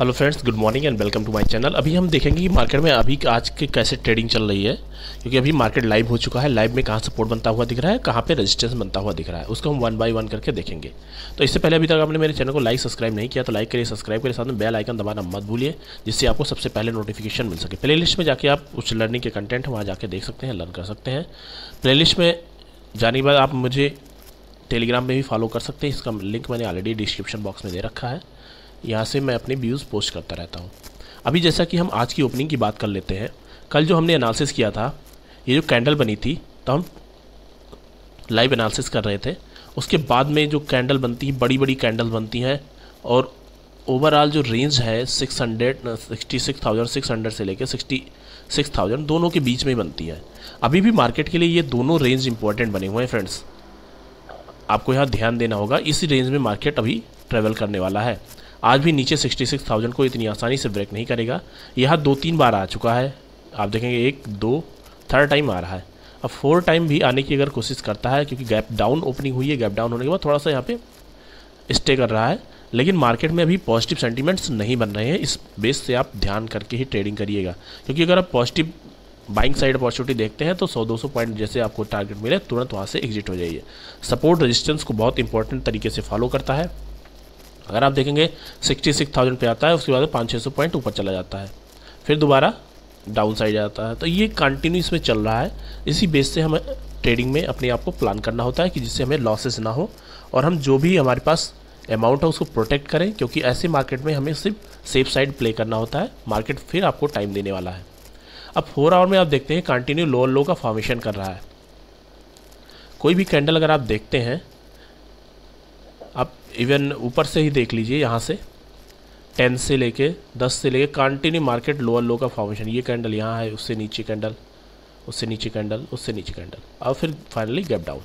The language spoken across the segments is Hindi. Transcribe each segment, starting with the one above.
Hello friends, good morning and welcome to my channel. अभी हम देखेंगे कि मार्केट में अभी आज के कैसे ट्रेडिंग चल रही है, क्योंकि अभी मार्केट लाइव हो चुका है। लाइव में कहाँ सपोर्ट बनता हुआ दिख रहा है, कहाँ पे रेजिस्टेंस बनता हुआ दिख रहा है, उसको हम वन बाय वन करके देखेंगे। तो इससे पहले अभी तक आपने मेरे चैनल को लाइक सब्सक्राइब नहीं किया तो लाइक करिए, सब्सक्राइब करिए, साथ में बेल आइकन दबाना मत भूलिए, जिससे आपको सबसे पहले नोटिफिकेशन मिल सके। प्ले लिस्ट में जाके आप उस लर्निंग के कंटेंट वहाँ जाके देख सकते हैं, लर्न कर सकते हैं। प्ले लिस्ट में जाने के बाद आप मुझे टेलीग्राम में भी फॉलो कर सकते हैं। इसका लिंक मैंने ऑलरेडी डिस्क्रिप्शन बॉक्स में दे रखा है, यहाँ से मैं अपने व्यूज़ पोस्ट करता रहता हूँ। अभी जैसा कि हम आज की ओपनिंग की बात कर लेते हैं, कल जो हमने एनालिसिस किया था, ये जो कैंडल बनी थी, तो हम लाइव एनालिसिस कर रहे थे। उसके बाद में जो कैंडल बनती है, बड़ी बड़ी कैंडल बनती हैं, और ओवरऑल जो रेंज है 66,600 से लेकर 66,000 दोनों के बीच में बनती है। अभी भी मार्केट के लिए ये दोनों रेंज इंपॉर्टेंट बने हुए हैं फ्रेंड्स, आपको यहाँ ध्यान देना होगा। इसी रेंज में मार्केट अभी ट्रेवल करने वाला है। आज भी नीचे 66,000 को इतनी आसानी से ब्रेक नहीं करेगा। यहाँ दो तीन बार आ चुका है, आप देखेंगे एक दो थर्ड टाइम आ रहा है। अब फोर्थ टाइम भी आने की अगर कोशिश करता है, क्योंकि गैप डाउन ओपनिंग हुई है, गैप डाउन होने के बाद थोड़ा सा यहाँ पे स्टे कर रहा है, लेकिन मार्केट में अभी पॉजिटिव सेंटीमेंट्स नहीं बन रहे हैं। इस बेस से आप ध्यान करके ही ट्रेडिंग करिएगा, क्योंकि अगर आप पॉजिटिव बाइंग साइड अपॉर्चुनिटी देखते हैं तो 100-200 पॉइंट जैसे आपको टारगेट मिले, तुरंत वहाँ से एग्जिट हो जाइए। सपोर्ट रेजिस्टेंस को बहुत इंपॉर्टेंट तरीके से फॉलो करता है। अगर आप देखेंगे 66,000 पे आता है, उसके बाद 500-600 पॉइंट ऊपर चला जाता है, फिर दोबारा डाउन साइड जाता है। तो ये कंटिन्यू इसमें चल रहा है। इसी बेस से हमें ट्रेडिंग में अपने आप को प्लान करना होता है कि जिससे हमें लॉसेस ना हो, और हम जो भी हमारे पास अमाउंट है उसको प्रोटेक्ट करें, क्योंकि ऐसे मार्केट में हमें सिर्फ सेफ साइड प्ले करना होता है। मार्केट फिर आपको टाइम देने वाला है। अब 4 आवर में आप देखते हैं कंटिन्यू लोअर लो का फॉर्मेशन कर रहा है। कोई भी कैंडल अगर आप देखते हैं, आप इवन ऊपर से ही देख लीजिए, यहाँ से 10 से लेके 10 से लेके कंटिन्यू मार्केट लोअर लो का फॉर्मेशन। ये कैंडल यहाँ है, उससे नीचे कैंडल, उससे नीचे कैंडल, उससे नीचे कैंडल, और फिर फाइनली गैप डाउन।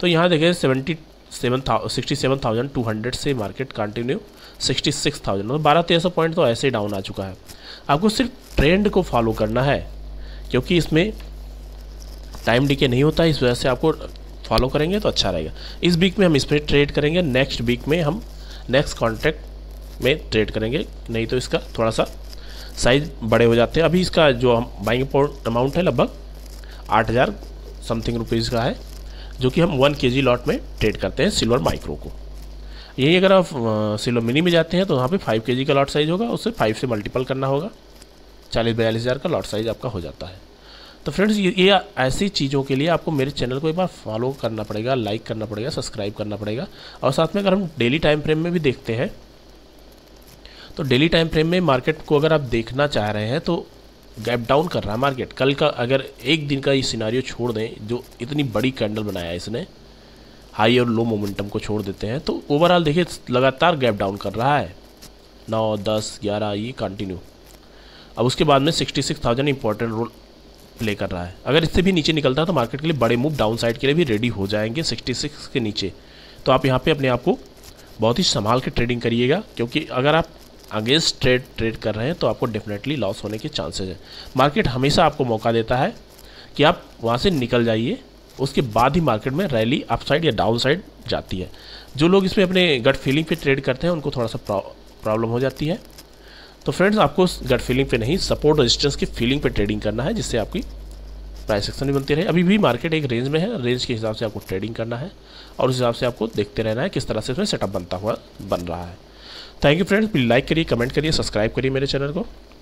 तो यहाँ देखें 67,200 से मार्केट कंटिन्यू 66,000, 1200-1300 पॉइंट तो ऐसे डाउन आ चुका है। आपको सिर्फ ट्रेंड को फॉलो करना है, क्योंकि इसमें टाइम डिके नहीं होता है, इस वजह से आपको फॉलो करेंगे तो अच्छा रहेगा। इस वीक में हम इस पर ट्रेड करेंगे, नेक्स्ट वीक में हम नेक्स्ट कॉन्ट्रैक्ट में ट्रेड करेंगे, नहीं तो इसका थोड़ा सा साइज बड़े हो जाते हैं। अभी इसका जो हम बाइंग अमाउंट है लगभग 8,000 समथिंग रुपीज़ का है, जो कि हम 1 kg लॉट में ट्रेड करते हैं सिल्वर माइक्रो को। यही अगर आप सिल्वर मिनी में जाते हैं तो वहाँ पे 5 kg का लॉट साइज होगा, उससे 5 से मल्टीपल करना होगा, 40-42,000 का लॉट साइज आपका हो जाता है। तो फ्रेंड्स ये ऐसी चीज़ों के लिए आपको मेरे चैनल को एक बार फॉलो करना पड़ेगा, लाइक करना पड़ेगा, सब्सक्राइब करना पड़ेगा। और साथ में अगर हम डेली टाइम फ्रेम में भी देखते हैं, तो डेली टाइम फ्रेम में मार्केट को अगर आप देखना चाह रहे हैं तो गैप डाउन कर रहा है मार्केट। कल का अगर एक दिन का ये सिनारियो छोड़ दें, जो इतनी बड़ी कैंडल बनाया है इसने, हाई और लो मोमेंटम को छोड़ देते हैं, तो ओवरऑल देखिए लगातार गैप डाउन कर रहा है 9, 10, 11 ये कंटिन्यू। अब उसके बाद में 66,000 इंपॉर्टेंट रोल प्ले कर रहा है। अगर इससे भी नीचे निकलता है तो मार्केट के लिए बड़े मूव डाउन साइड के लिए भी रेडी हो जाएंगे 66 के नीचे। तो आप यहाँ पे अपने आप को बहुत ही संभाल के ट्रेडिंग करिएगा, क्योंकि अगर आप अगेंस्ट ट्रेड कर रहे हैं तो आपको डेफिनेटली लॉस होने के चांसेस हैं। मार्केट हमेशा आपको मौका देता है कि आप वहाँ से निकल जाइए, उसके बाद ही मार्केट में रैली अपसाइड या डाउन साइड जाती है। जो लोग इसमें अपने गट फीलिंग पे ट्रेड करते हैं उनको थोड़ा सा प्रॉब्लम हो जाती है। तो फ्रेंड्स आपको गट फीलिंग पे नहीं, सपोर्ट रेजिस्टेंस की फीलिंग पे ट्रेडिंग करना है, जिससे आपकी प्राइस एक्शन भी बनती रहे। अभी भी मार्केट एक रेंज में है, रेंज के हिसाब से आपको ट्रेडिंग करना है, और उस हिसाब से आपको देखते रहना है किस तरह से उसमें सेटअप बन रहा है। Thank you friends, please like करिए, कमेंट करिए, सब्सक्राइब करिए मेरे चैनल को।